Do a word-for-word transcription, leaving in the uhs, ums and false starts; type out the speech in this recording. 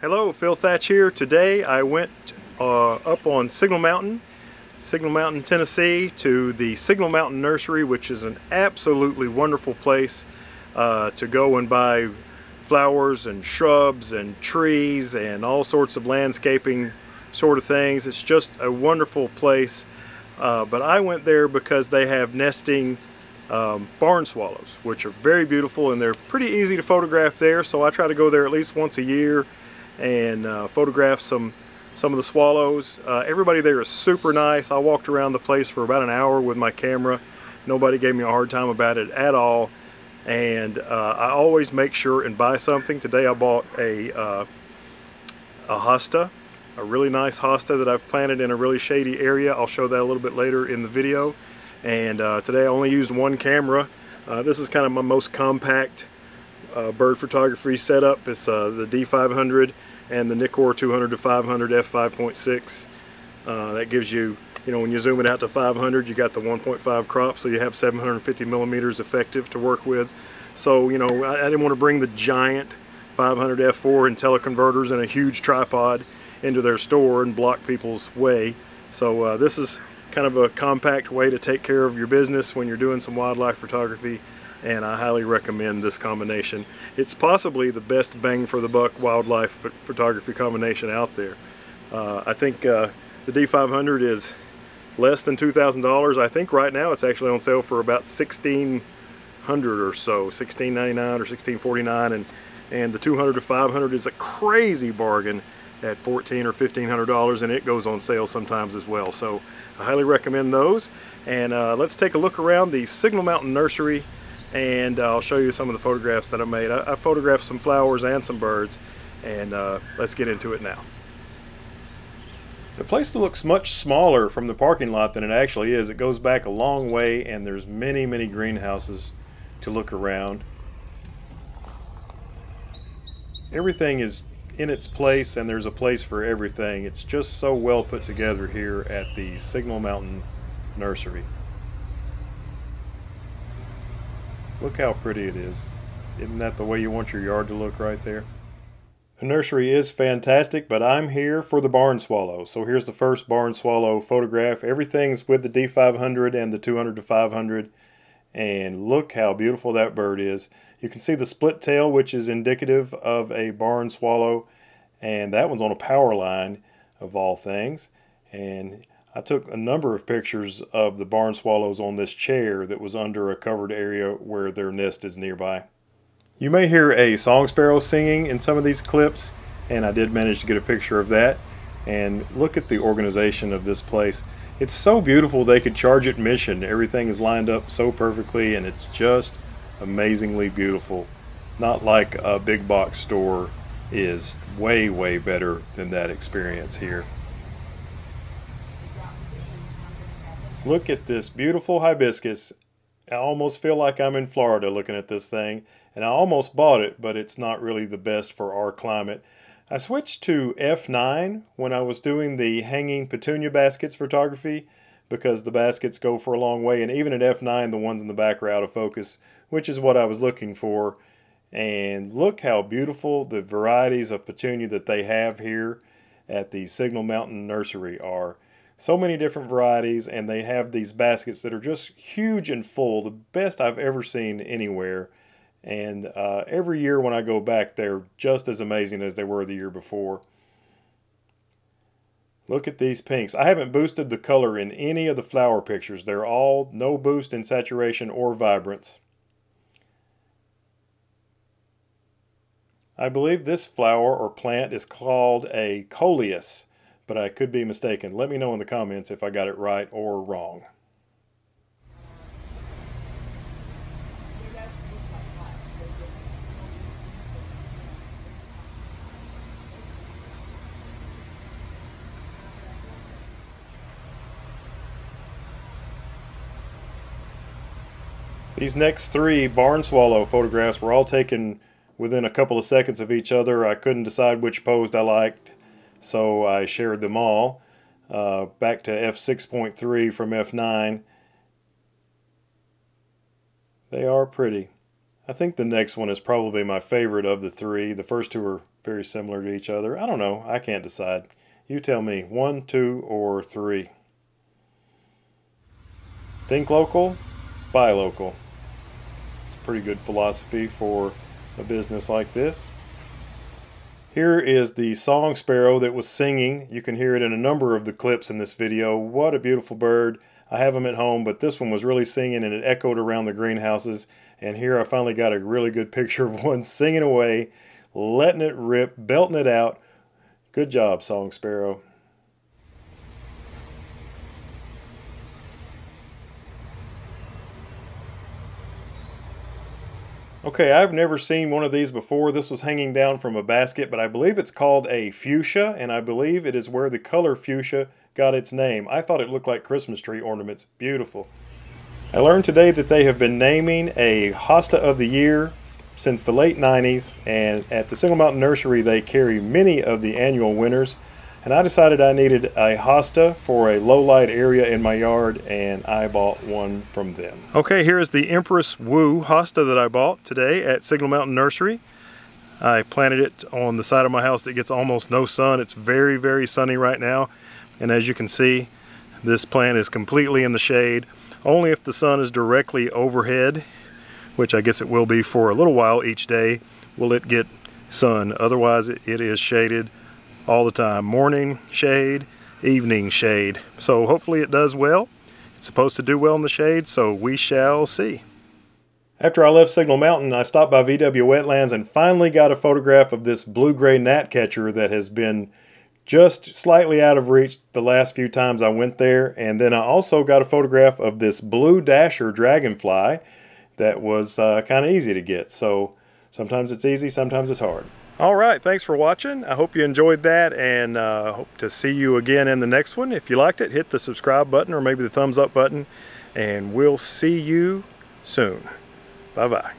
Hello, Phil Thatch here. Today I went uh, up on Signal Mountain, Signal Mountain, Tennessee, to the Signal Mountain Nursery, which is an absolutely wonderful place uh, to go and buy flowers and shrubs and trees and all sorts of landscaping sort of things. It's just a wonderful place, uh, but I went there because they have nesting Um, barn swallows, which are very beautiful, and they're pretty easy to photograph there, so I try to go there at least once a year and uh, photograph some some of the swallows. Uh, everybody there is super nice. I walked around the place for about an hour with my camera. Nobody gave me a hard time about it at all, and uh, I always make sure and buy something. Today I bought a uh, a hosta, a really nice hosta that I've planted in a really shady area. I'll show that a little bit later in the video. And uh, today I only used one camera. Uh, this is kind of my most compact uh, bird photography setup. It's uh, the D five hundred and the Nikkor two hundred to five hundred f five point six. Uh, that gives you, you know, when you zoom it out to five hundred, you got the one point five crop, so you have seven hundred fifty millimeters effective to work with. So, you know, I, I didn't want to bring the giant five hundred f four and teleconverters and a huge tripod into their store and block people's way. So uh, this is kind of a compact way to take care of your business when you're doing some wildlife photography, and I highly recommend this combination. It's possibly the best bang for the buck wildlife photography combination out there. Uh, I think uh, the D five hundred is less than two thousand dollars. I think right now it's actually on sale for about sixteen hundred dollars or so, sixteen ninety-nine or sixteen forty-nine, and and the two hundred to five hundred is a crazy bargain at fourteen hundred dollars or fifteen hundred dollars, and it goes on sale sometimes as well. So I highly recommend those. And uh, let's take a look around the Signal Mountain Nursery, and uh, I'll show you some of the photographs that I made. I, I photographed some flowers and some birds, and uh, let's get into it now. The place looks much smaller from the parking lot than it actually is. It goes back a long way, and there's many, many greenhouses to look around. Everything is in its place, and there's a place for everything. It's just so well put together here at the Signal Mountain Nursery. Look how pretty it is. Isn't that the way you want your yard to look right there? The nursery is fantastic, but I'm here for the barn swallow. So here's the first barn swallow photograph. Everything's with the D five hundred and the two hundred to five hundred, and look how beautiful that bird is. You can see the split tail, which is indicative of a barn swallow, and that one's on a power line of all things. And I took a number of pictures of the barn swallows on this chair that was under a covered area where their nest is nearby. You may hear a song sparrow singing in some of these clips, and I did manage to get a picture of that. And look at the organization of this place. It's so beautiful they could charge admission. Everything is lined up so perfectly, and it's just amazingly beautiful. Not like a big box store is. Way, way better than that experience here. Look at this beautiful hibiscus. I almost feel like I'm in Florida looking at this thing, and I almost bought it, but it's not really the best for our climate. I switched to f nine when I was doing the hanging petunia baskets photography, because the baskets go for a long way, and even at f nine the ones in the back are out of focus, which is what I was looking for. And look how beautiful the varieties of petunia that they have here at the Signal Mountain Nursery are. So many different varieties, and they have these baskets that are just huge and full, the best I've ever seen anywhere. And uh, every year when I go back, they're just as amazing as they were the year before. Look at these pinks. I haven't boosted the color in any of the flower pictures. They're all no boost in saturation or vibrance. I believe this flower or plant is called a coleus, but I could be mistaken. Let me know in the comments if I got it right or wrong. These next three barn swallow photographs were all taken within a couple of seconds of each other. I couldn't decide which pose I liked, so I shared them all. Uh, back to f six point three from f nine. They are pretty. I think the next one is probably my favorite of the three. The first two are very similar to each other. I don't know. I can't decide. You tell me. One, two, or three. Think local, buy local. It's a pretty good philosophy for a business like this. Here is the song sparrow that was singing. You can hear it in a number of the clips in this video. What a beautiful bird. I have them at home, but this one was really singing and it echoed around the greenhouses. And here I finally got a really good picture of one singing away, letting it rip, belting it out. Good job, song sparrow. Okay, I've never seen one of these before. This was hanging down from a basket, but I believe it's called a fuchsia, and I believe it is where the color fuchsia got its name. I thought it looked like Christmas tree ornaments. Beautiful. I learned today that they have been naming a hosta of the year since the late nineties, and at the Signal Mountain Nursery they carry many of the annual winners, and I decided I needed a hosta for a low light area in my yard, and I bought one from them. Okay, here is the Empress Wu hosta that I bought today at Signal Mountain Nursery. I planted it on the side of my house that gets almost no sun. It's very very sunny right now, and as you can see, this plant is completely in the shade. Only if the sun is directly overhead, which I guess it will be for a little while each day, will it get sun. Otherwise it is shaded all the time. Morning shade, evening shade. So hopefully it does well. It's supposed to do well in the shade, so we shall see. After I left Signal Mountain, I stopped by V W Wetlands and finally got a photograph of this blue-gray gnatcatcher that has been just slightly out of reach the last few times I went there. And then I also got a photograph of this blue dasher dragonfly that was uh, kind of easy to get. So sometimes it's easy, sometimes it's hard. All right, thanks for watching. I hope you enjoyed that, and uh, hope to see you again in the next one. If you liked it, hit the subscribe button or maybe the thumbs up button, and we'll see you soon. Bye-bye.